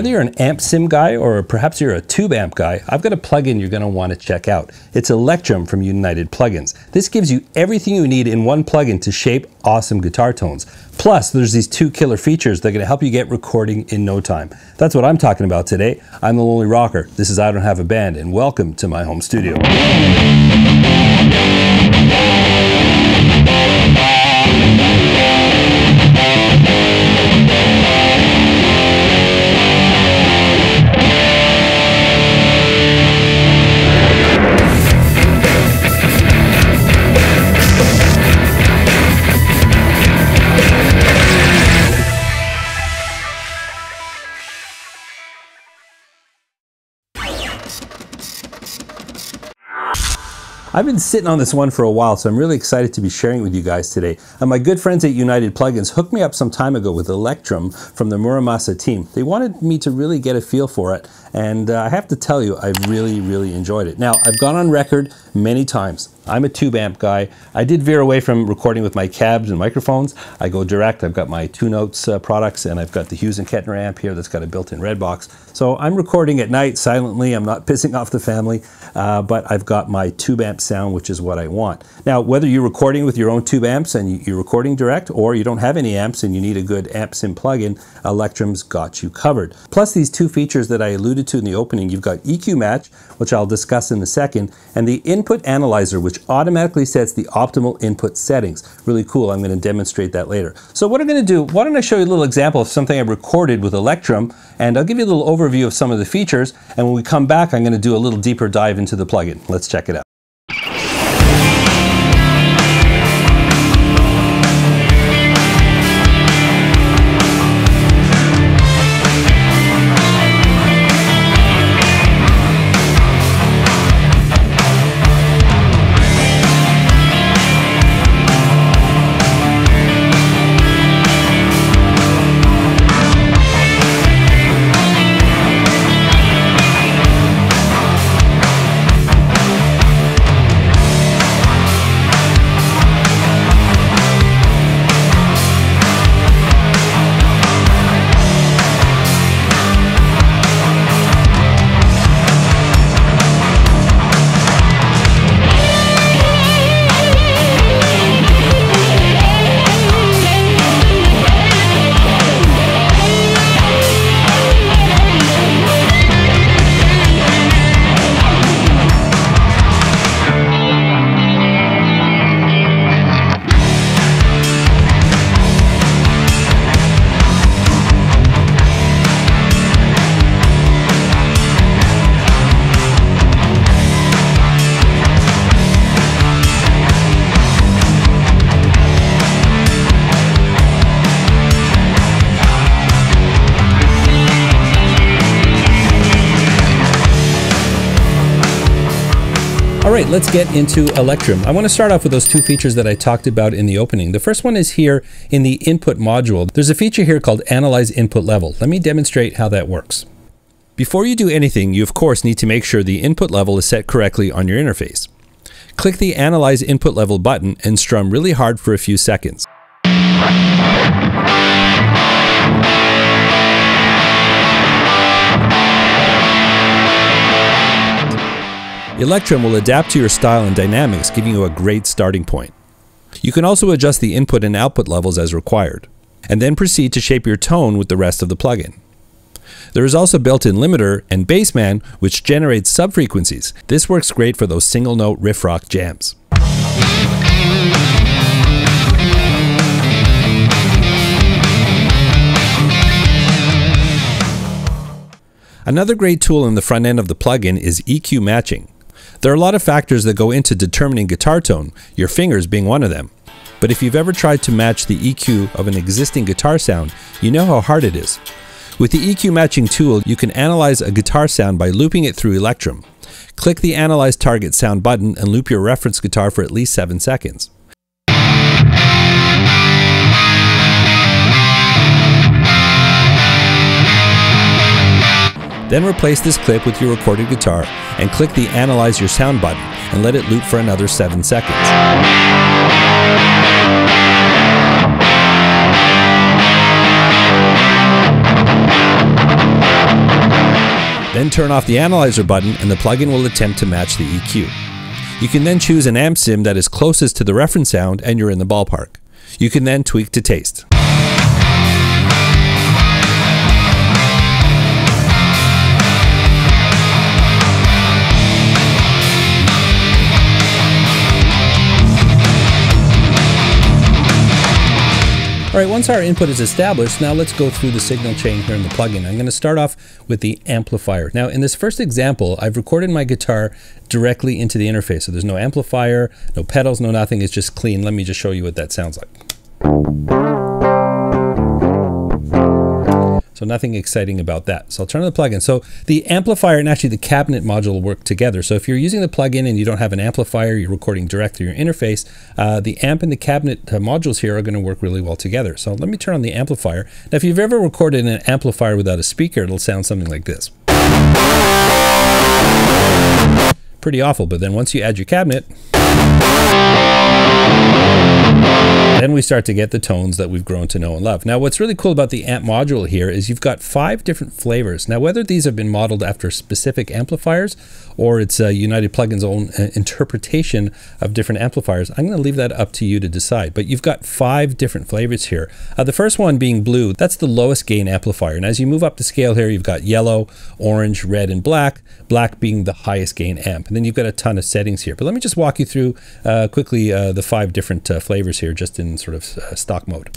Whether you're an amp sim guy or perhaps you're a tube amp guy, I've got a plugin you're going to want to check out. It's Electrum from United Plugins. This gives you everything you need in one plugin to shape awesome guitar tones. Plus, there's these two killer features that are going to help you get recording in no time. That's what I'm talking about today. I'm the Lonely Rocker. This is I Don't Have a Band, and welcome to my home studio. I've been sitting on this one for a while, so I'm really excited to be sharing with you guys today. And my good friends at United Plugins hooked me up some time ago with Electrum from the Muramasa team. They wanted me to really get a feel for it, and I have to tell you, I really enjoyed it. Now, I've gone on record many times. I'm a tube amp guy. I did veer away from recording with my cabs and microphones. I go direct. I've got my Two Notes products, and I've got the Hughes and Kettner amp here that's got a built-in red box. So I'm recording at night silently. I'm not pissing off the family, but I've got my tube amp sound, which is what I want. Now, whether you're recording with your own tube amps and you're recording direct, or you don't have any amps and you need a good amp sim plugin, Electrum's got you covered. Plus these two features that I alluded to in the opening, you've got EQ Match, which I'll discuss in a second, and the Input Analyzer, which automatically sets the optimal input settings. Really cool, I'm going to demonstrate that later. So what I'm going to do, why don't I show you a little example of something I recorded with Electrum, and I'll give you a little overview of some of the features, and when we come back, I'm going to do a little deeper dive into the plugin. Let's check it out. All right, let's get into Electrum. I want to start off with those two features that I talked about in the opening. The first one is here in the input module. There's a feature here called Analyze Input Level. Let me demonstrate how that works. Before you do anything, you of course need to make sure the input level is set correctly on your interface. Click the Analyze Input Level button and strum really hard for a few seconds. Electrum will adapt to your style and dynamics, giving you a great starting point. You can also adjust the input and output levels as required, and then proceed to shape your tone with the rest of the plugin. There is also built-in Limiter and Bassman, which generates subfrequencies. This works great for those single-note riff-rock jams. Another great tool in the front end of the plugin is EQ Matching. There are a lot of factors that go into determining guitar tone, your fingers being one of them. But if you've ever tried to match the EQ of an existing guitar sound, you know how hard it is. With the EQ Matching tool, you can analyze a guitar sound by looping it through Electrum. Click the Analyze Target Sound button and loop your reference guitar for at least 7 seconds. Then replace this clip with your recorded guitar and click the Analyze Your Sound button and let it loop for another 7 seconds. Then turn off the analyzer button and the plugin will attempt to match the EQ. You can then choose an amp sim that is closest to the reference sound and you're in the ballpark. You can then tweak to taste. Alright, once our input is established, now let's go through the signal chain here in the plugin. I'm going to start off with the amplifier. Now in this first example, I've recorded my guitar directly into the interface. So there's no amplifier, no pedals, no nothing. It's just clean. Let me just show you what that sounds like. So nothing exciting about that. So I'll turn on the plugin. So the amplifier and actually the cabinet module work together. So if you're using the plugin and you don't have an amplifier, you're recording direct through your interface, the amp and the cabinet modules here are going to work really well together. So let me turn on the amplifier. Now, if you've ever recorded an amplifier without a speaker, it'll sound something like this. Pretty awful, but then once you add your cabinet, then we start to get the tones that we've grown to know and love. Now, what's really cool about the amp module here is you've got 5 different flavors. Now, whether these have been modeled after specific amplifiers or it's United Plugins' own interpretation of different amplifiers, I'm going to leave that up to you to decide. But you've got 5 different flavors here. The first one being blue, that's the lowest gain amplifier. And as you move up the scale here, you've got yellow, orange, red, and black, black being the highest gain amp. And then you've got a ton of settings here. But let me just walk you through quickly the 5 different flavors here just in sort of stock mode.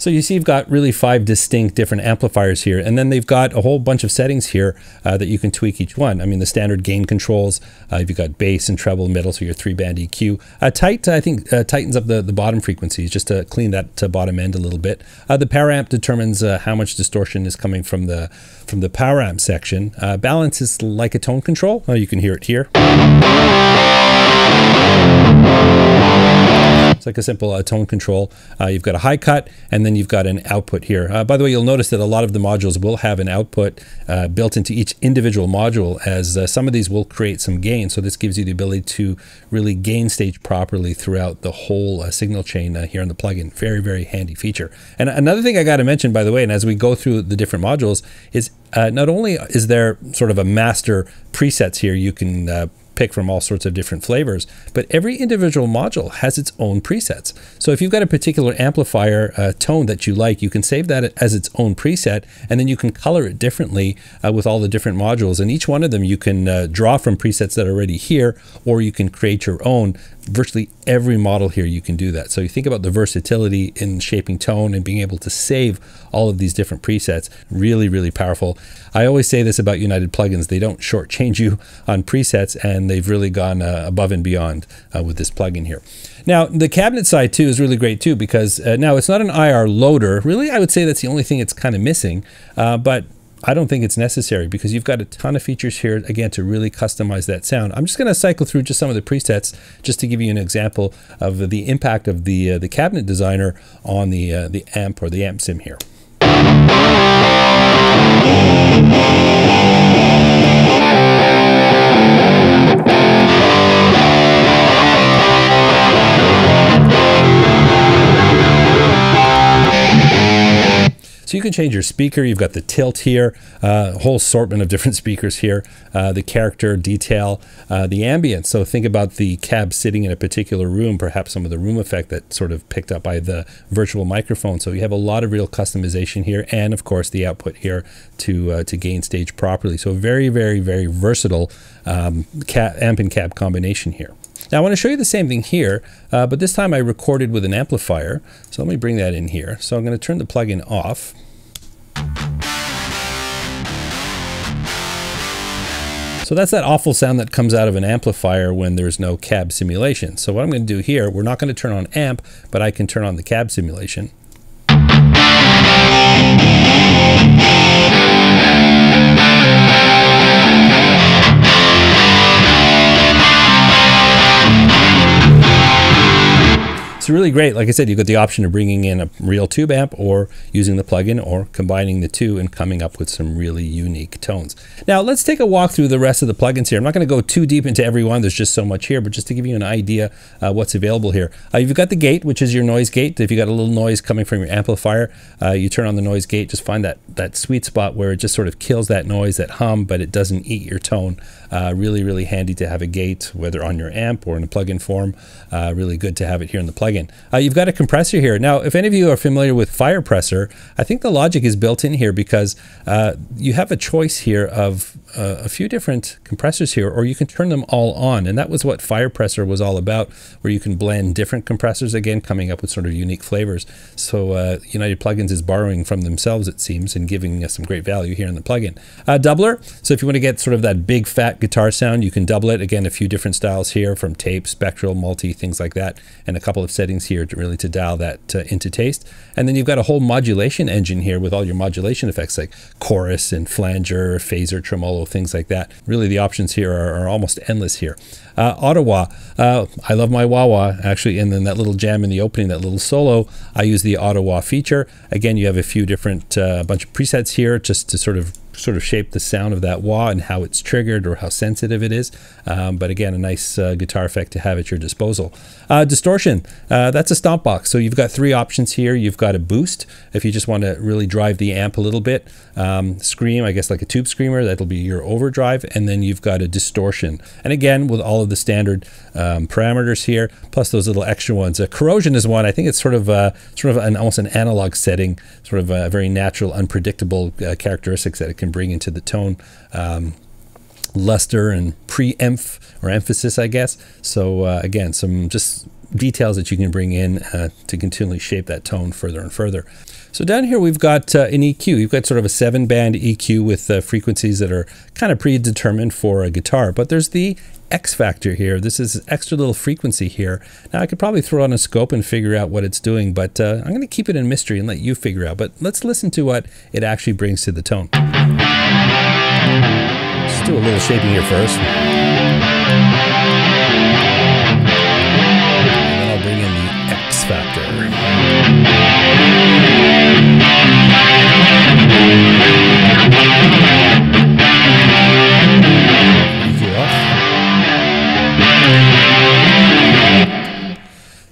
So you see you've got really 5 distinct different amplifiers here, and then they've got a whole bunch of settings here that you can tweak each one. I mean, the standard gain controls, you've got bass and treble, middle, so your 3-band EQ. Tight, I think, tightens up the bottom frequencies just to clean that bottom end a little bit. The power amp determines how much distortion is coming from the power amp section. Balance is like a tone control. You can hear it here. It's like a simple tone control. You've got a high cut, and then you've got an output here. By the way, you'll notice that a lot of the modules will have an output built into each individual module, as some of these will create some gain. So this gives you the ability to really gain stage properly throughout the whole signal chain here in the plugin. Very, very handy feature. And another thing I got to mention, by the way, and as we go through the different modules, is not only is there sort of a master presets here, you can pick from all sorts of different flavors, but every individual module has its own presets. So if you've got a particular amplifier tone that you like, you can save that as its own preset, and then you can color it differently with all the different modules. And each one of them you can draw from presets that are already here, or you can create your own. Virtually every model here you can do that. So you think about the versatility in shaping tone and being able to save all of these different presets. Really, really powerful. I always say this about United Plugins, they don't shortchange you on presets, and they've really gone above and beyond with this plugin here. Now, the cabinet side too is really great too, because now it's not an IR loader. Really, I would say that's the only thing it's kind of missing, but I don't think it's necessary because you've got a ton of features here, again, to really customize that sound. I'm just going to cycle through just some of the presets just to give you an example of the impact of the cabinet designer on the amp or the amp sim here. So you can change your speaker. You've got the tilt here, a whole assortment of different speakers here, the character, detail, the ambience. So think about the cab sitting in a particular room, perhaps some of the room effect that's sort of picked up by the virtual microphone. So you have a lot of real customization here, and of course the output here to gain stage properly. So very, very, very versatile amp and cab combination here. Now I want to show you the same thing here, but this time I recorded with an amplifier. So let me bring that in here. So I'm going to turn the plugin off. So that's that awful sound that comes out of an amplifier when there's no cab simulation. So what I'm going to do here, we're not going to turn on amp, but I can turn on the cab simulation. really great. Like I said, you've got the option of bringing in a real tube amp or using the plugin or combining the two and coming up with some really unique tones. Now let's take a walk through the rest of the plugins here. I'm not going to go too deep into every one. There's just so much here, but just to give you an idea what's available here. You've got the gate, which is your noise gate. If you got a little noise coming from your amplifier, you turn on the noise gate, just find that sweet spot where it just sort of kills that noise, that hum, but it doesn't eat your tone. Really, really handy to have a gate, whether on your amp or in a plugin form. Really good to have it here in the plugin. You've got a compressor here. Now, if any of you are familiar with FirePressor, I think the logic is built in here because you have a choice here of a few different compressors here, or you can turn them all on. And that was what FirePressor was all about, where you can blend different compressors, again, coming up with sort of unique flavors. So United Plugins is borrowing from themselves, it seems, and giving us some great value here in the plugin. Doubler, so if you want to get sort of that big fat guitar sound, you can double it. Again, a few different styles here, from tape, spectral, multi, things like that, and a couple of settings here to really dial that into taste. And then you've got a whole modulation engine here with all your modulation effects like chorus and flanger, phaser, tremolo, things like that. Really, the options here are almost endless here. Ottawa, I love my wah-wah, actually, and then that little jam in the opening, that little solo, I use the Ottawa feature. Again, you have a few different, bunch of presets here just to sort of shape the sound of that wah and how it's triggered or how sensitive it is. But again, a nice guitar effect to have at your disposal. Distortion, that's a stomp box. So you've got three options here. You've got a boost, if you just want to really drive the amp a little bit. Scream, I guess like a tube screamer, that'll be your overdrive. And then you've got a distortion. And again, with all of the standard parameters here, plus those little extra ones. Corrosion is one, I think it's sort of an almost an analog setting, sort of a very natural, unpredictable characteristics that it can bring into the tone. Luster and pre-emph or emphasis, I guess. So again, some just details that you can bring in to continually shape that tone further and further. So down here we've got an EQ. You've got sort of a 7-band EQ with frequencies that are kind of predetermined for a guitar, but there's the X factor here. This is an extra little frequency here. Now I could probably throw on a scope and figure out what it's doing, but I'm going to keep it in mystery and let you figure out. But let's listen to what it actually brings to the tone. Let's do a little shaping here first. And then I'll bring in the X factor.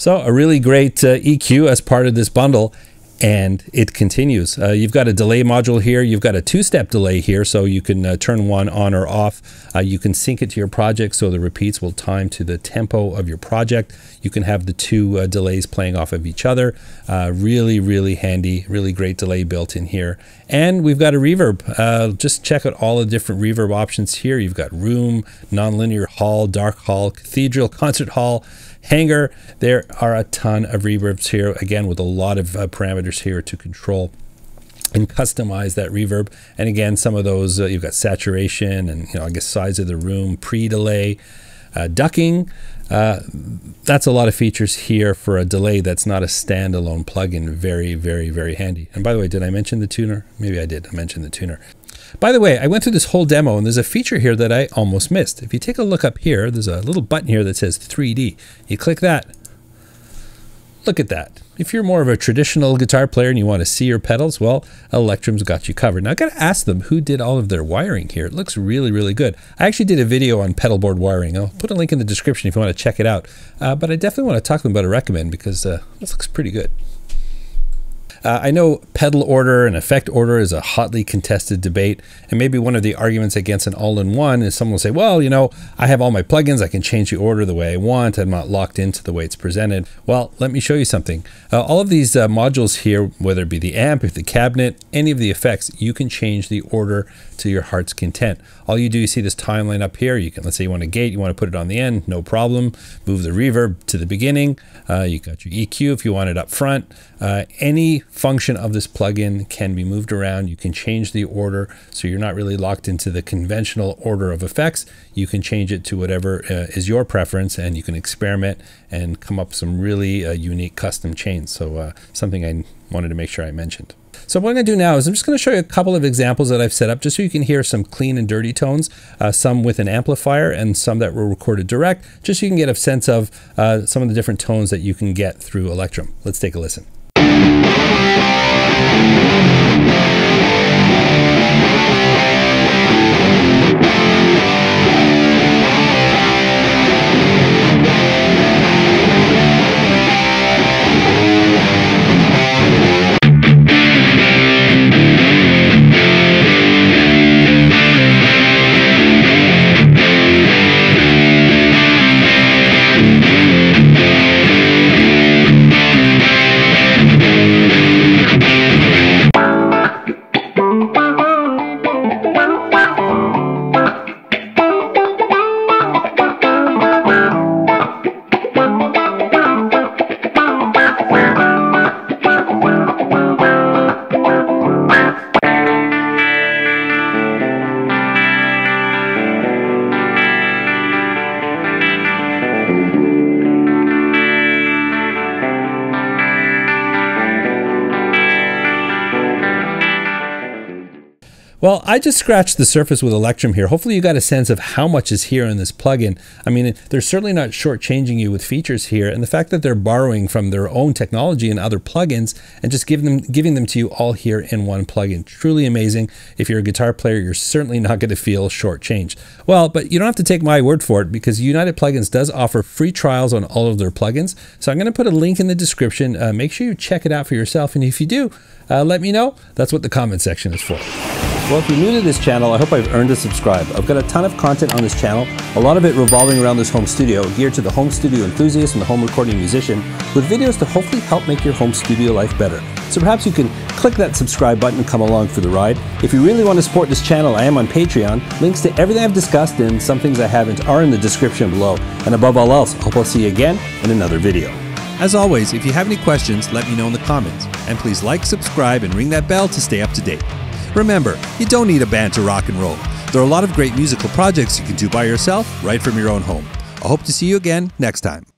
So a really great EQ as part of this bundle, and it continues. You've got a delay module here. You've got a 2-step delay here, so you can turn one on or off. You can sync it to your project, so the repeats will time to the tempo of your project. You can have the two delays playing off of each other. Really, really handy, really great delay built in here. And we've got a reverb. Just check out all the different reverb options here. You've got room, nonlinear, hall, dark hall, cathedral, concert hall, hangar. There are a ton of reverbs here, again, with a lot of parameters here to control and customize that reverb. And again, some of those, you've got saturation and, I guess, size of the room, pre-delay, ducking. That's a lot of features here for a delay that's not a standalone plugin. Very, very, very handy. And by the way, did I mention the tuner? Maybe I did. I mentioned the tuner. By the way, I went through this whole demo and there's a feature here that I almost missed. If you take a look up here, there's a little button here that says 3D. You click that. Look at that. If you're more of a traditional guitar player and you want to see your pedals, well, Electrum's got you covered. Now I got to ask them who did all of their wiring here. It looks really, really good. I actually did a video on pedal board wiring. I'll put a link in the description if you want to check it out. But I definitely want to talk to them about a recommend because this looks pretty good. I know pedal order and effect order is a hotly contested debate, and maybe one of the arguments against an all-in-one is someone will say, well, I have all my plugins, I can change the order the way I want, I'm not locked into the way it's presented. Well, let me show you something. All of these modules here, whether it be the amp, if the cabinet, any of the effects, you can change the order to your heart's content. All you do, you see this timeline up here. You can, let's say you want a gate, you want to put it on the end, no problem. Move the reverb to the beginning. You got your EQ if you want it up front. Any function of this plugin can be moved around. You can change the order, so you're not really locked into the conventional order of effects. You can change it to whatever is your preference, and you can experiment and come up with some really unique custom chains. So something I wanted to make sure I mentioned. So what I'm going to do now is I'm just going to show you a couple of examples that I've set up just so you can hear some clean and dirty tones, some with an amplifier and some that were recorded direct, just so you can get a sense of some of the different tones that you can get through Electrum. Let's take a listen. Well, I just scratched the surface with Electrum here. Hopefully you got a sense of how much is here in this plugin. I mean, they're certainly not shortchanging you with features here, and the fact that they're borrowing from their own technology and other plugins and just giving them to you all here in one plugin. Truly amazing. If you're a guitar player, you're certainly not going to feel shortchanged. Well, but you don't have to take my word for it, because United Plugins does offer free trials on all of their plugins. So I'm going to put a link in the description. Make sure you check it out for yourself, and if you do, let me know. That's what the comment section is for. Well, if you're new to this channel, I hope I've earned a subscribe. I've got a ton of content on this channel, a lot of it revolving around this home studio, geared to the home studio enthusiast and the home recording musician, with videos to hopefully help make your home studio life better. So perhaps you can click that subscribe button and come along for the ride. If you really want to support this channel, I am on Patreon. Links to everything I've discussed and some things I haven't are in the description below. And above all else, I hope I'll see you again in another video. As always, if you have any questions, let me know in the comments. And please like, subscribe, and ring that bell to stay up to date. Remember, you don't need a band to rock and roll. There are a lot of great musical projects you can do by yourself, right from your own home. I hope to see you again next time.